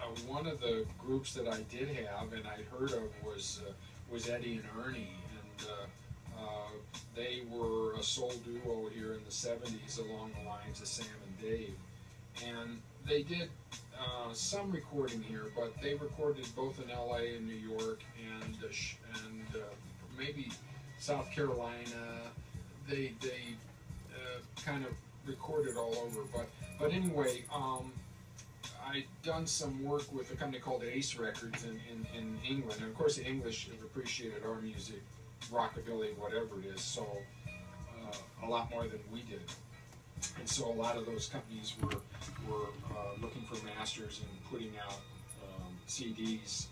uh, one of the groups that I did have and I'd heard of was uh, was Eddie and Ernie, and uh, uh, they were a soul duo here in the seventies along the lines of Sam and Dave, and they did uh, some recording here, but they recorded both in L A and New York and uh, sh and uh, maybe South Carolina. They they uh, kind of recorded all over, but but anyway, um, I'd done some work with a company called Ace Records in, in, in England, and of course the English have appreciated our music, rockabilly, whatever it is, so uh, a lot more than we did, and so a lot of those companies were were uh, looking for masters and putting out um, C Ds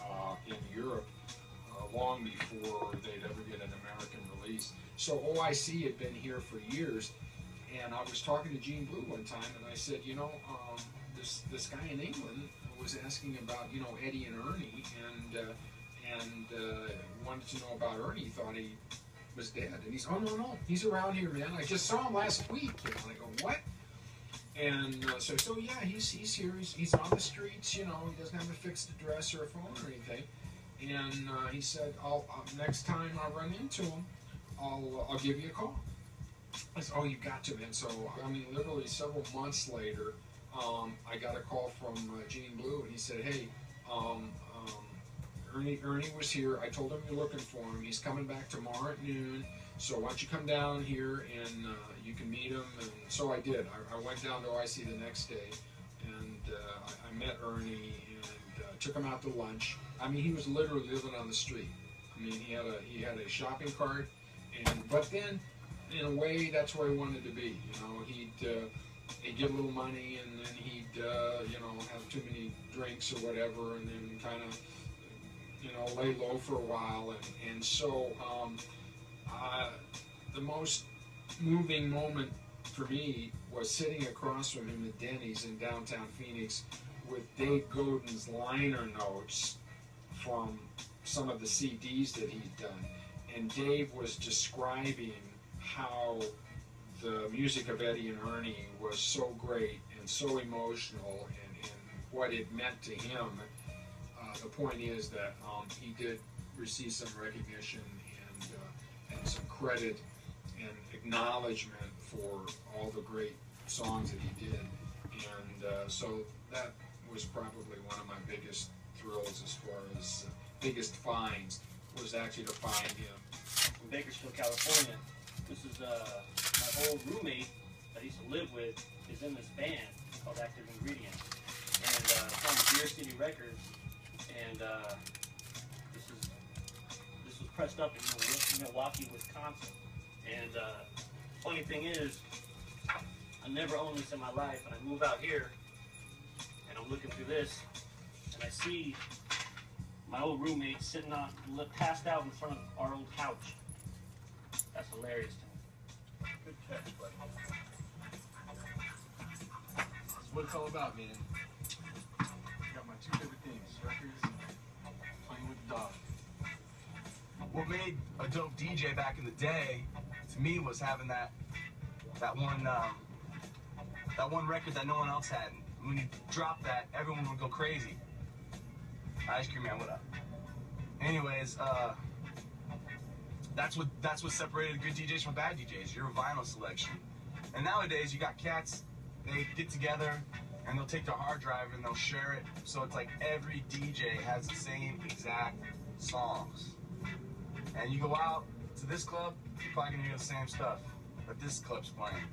uh, in Europe. Uh, long before they'd ever get an American release. So O I C had been here for years, and I was talking to Gene Blue one time, and I said, you know, um, this this guy in England was asking about, you know, Eddie and Ernie, and uh, and uh, wanted to know about Ernie. Thought he was dead, and he's, oh no no, he's around here, man. I just saw him last week. And I go, what? And uh, so so yeah, he's he's here. He's he's on the streets. You know, he doesn't have a fixed address or a phone or anything. And uh, he said, I'll, uh, next time I run into him, I'll uh, I'll give you a call. I said, oh, you got to, man. So I mean, literally several months later. Um, I got a call from uh, Gene Blue, and he said, hey, um, um, Ernie Ernie was here. I told him you're looking for him. He's coming back tomorrow at noon, so why don't you come down here, and uh, you can meet him. And so I did. I, I went down to O I C the next day, and uh, I, I met Ernie and uh, took him out to lunch. I mean, he was literally living on the street. I mean, he had a, he had a shopping cart, and but then, in a way, that's where he wanted to be. You know, he'd... Uh, He'd get a little money, and then he'd, uh, you know, have too many drinks or whatever, and then kind of, you know, lay low for a while. And, and so um, uh, the most moving moment for me was sitting across from him at Denny's in downtown Phoenix with Dave Godin's liner notes from some of the C Ds that he'd done. And Dave was describing how the music of Eddie and Ernie was so great and so emotional, and, and what it meant to him. Uh, the point is that um, he did receive some recognition and, uh, and some credit and acknowledgement for all the great songs that he did. And uh, so that was probably one of my biggest thrills as far as uh, biggest finds, was actually to find him. From Bakersfield, California. This is uh, my old roommate that I used to live with is in this band called Active Ingredients, and uh, it's on Beer City Records, and uh, this is this was pressed up in Milwaukee, Wisconsin. And uh, funny thing is, I never owned this in my life, and I move out here, and I'm looking through this, and I see my old roommate sitting on, passed out in front of our old couch. That's hilarious to me. Good catch, buddy. That's what it's all about, man. I got my two favorite things, records and playing with the dog. What made a dope D J back in the day, to me, was having that that one um, that one record that no one else had. And when you dropped that, everyone would go crazy. Ice Cream Man, what up? Anyways, uh... That's what that's what separated good D Js from bad D Js, your vinyl selection. And nowadays you got cats, they get together and they'll take their hard drive and they'll share it. So it's like every D J has the same exact songs. And you go out to this club, you're probably gonna hear the same stuff that this club's playing.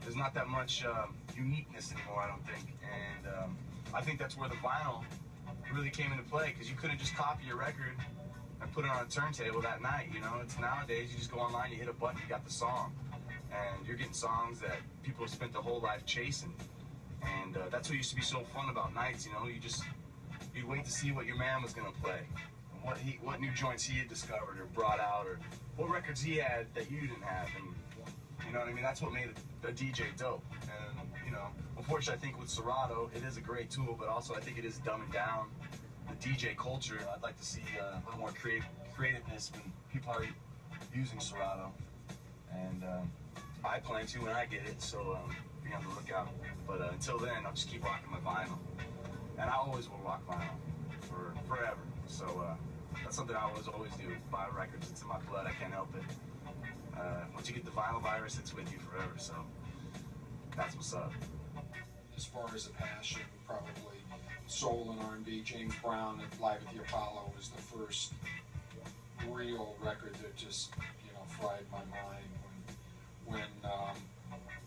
There's not that much um, uniqueness anymore, I don't think. And um, I think that's where the vinyl really came into play, because you couldn't just copy your record and put it on a turntable that night, you know? It's nowadays, you just go online, you hit a button, you got the song. And you're getting songs that people have spent their whole life chasing. And uh, that's what used to be so fun about nights, you know? You just, you'd wait to see what your man was gonna play. And what he, what new joints he had discovered or brought out, or what records he had that you didn't have. And you know what I mean? That's what made a, a D J dope. And you know, unfortunately, I think with Serato, it is a great tool, but also I think it is dumbing down the D J culture. I'd like to see uh, a little more creative, creativeness when people are using Serato. And um, I plan to when I get it, so um, be on the lookout. But uh, until then, I'll just keep rocking my vinyl. And I always will rock vinyl for forever. So uh, that's something I always, always do. Buy records, it's in my blood, I can't help it. Uh, once you get the vinyl virus, it's with you forever, so that's what's up. As far as a passion, probably soul and R and B, James Brown at Live at the Apollo was the first real record that just, you know, fried my mind when when um,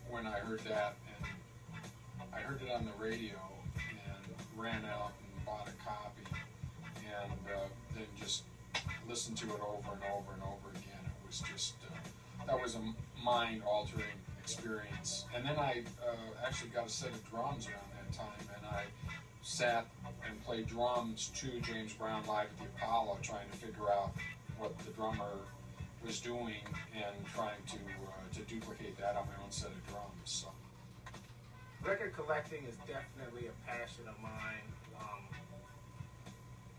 when I heard that, and I heard it on the radio and ran out and bought a copy, and uh, then just listened to it over and over and over again. It was just uh, that was a mind-altering experience. And then I uh, actually got a set of drums around that time, and I sat and played drums to James Brown Live at the Apollo, trying to figure out what the drummer was doing and trying to uh, to duplicate that on my own set of drums. So. Record collecting is definitely a passion of mine. Um,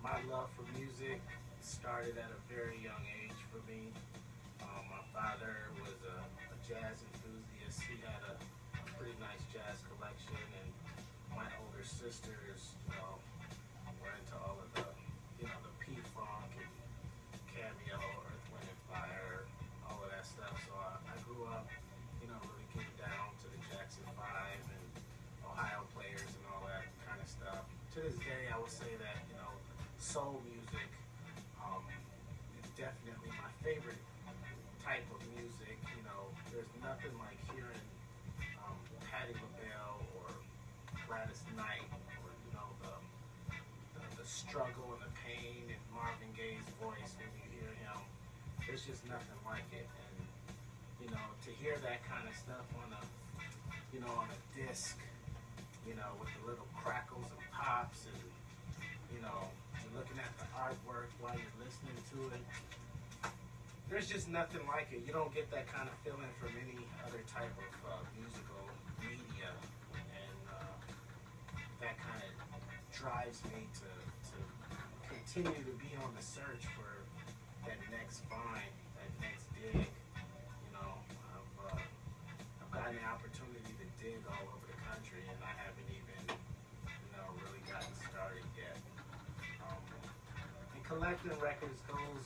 my love for music started at a very young age for me. Um, my father was a, a jazz enthusiast. He had a, a pretty nice jazz collection, and my older sisters um, were into all of the, you know, the P-Funk and Cameo, Earth, Wind and Fire, all of that stuff. So I, I grew up, you know, really getting down to the Jackson Five and Ohio Players and all that kind of stuff. To this day, I would say that, you know, soul music um, is definitely my favorite type of music. You know, there's nothing like hearing um, Patti LaBelle or Gladys Knight, or, you know, the, the, the struggle and the pain in Marvin Gaye's voice when you hear him. There's just nothing like it. And, you know, to hear that kind of stuff on a, you know, on a disc, you know, with the little crackles and pops, and, you know, you're looking at the artwork while you're listening to it. There's just nothing like it. You don't get that kind of feeling from any other type of uh, musical media. That kind of drives me to, to continue to be on the search for that next find, that next dig. You know, I've, uh, I've gotten the opportunity to dig all over the country, and I haven't even, you know, really gotten started yet. Um, and collecting records goes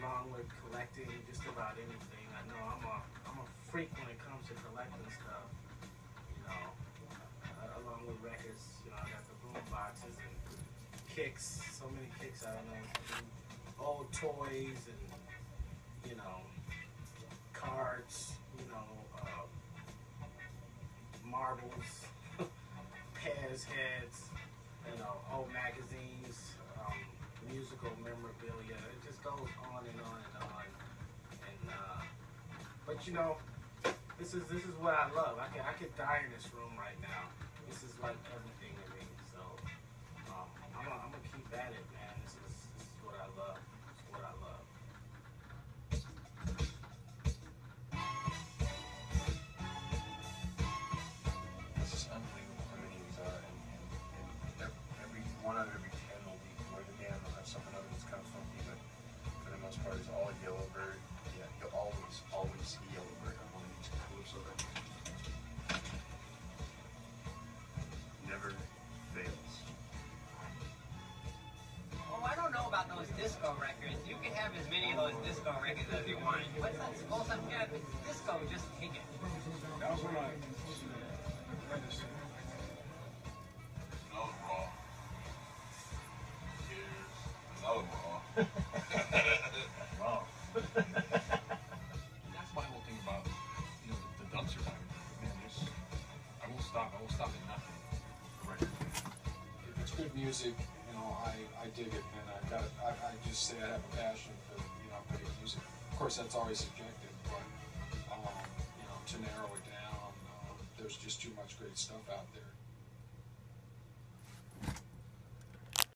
along with collecting just about anything. I know I'm a, I'm a freak when it comes to collecting stuff, you know. Along with records, you know, I got the boom boxes and kicks, so many kicks, I don't know, old toys and, you know, cards, you know, uh, marbles, Pez heads, you know, old magazines, um, musical memorabilia. It just goes on and on and on. And, uh, but, you know, this is, this is what I love. I could, I could die in this room right now. This is like everything to me, so um, I'm gonna, I'm gonna keep at it, man. This is, this is what I love. This is what I love. This is unbelievable. I mean, uh, and, and, and every one out of every ten will be more than damn. They'll have something other that's kind of funky, but for the most part, it's all Yellowbird. Yeah, you'll always, always see Yellowbird on one of these clips of it. Never fails. Oh, I don't know about those disco records. You can have as many of those disco records as you want. What's that supposed to get? If it's disco, just take it. That was when I read this. Another raw. Here's another raw. Wow. That's my whole thing about, you know, the, the dumpster time. Man, there's, I won't stop. I won't stop at nothing. It's good music, you know, I, I dig it, and I've got, I, I just say I have a passion for, you know, great music. Of course, that's always subjective, but, um, you know, to narrow it down, um, there's just too much great stuff out there.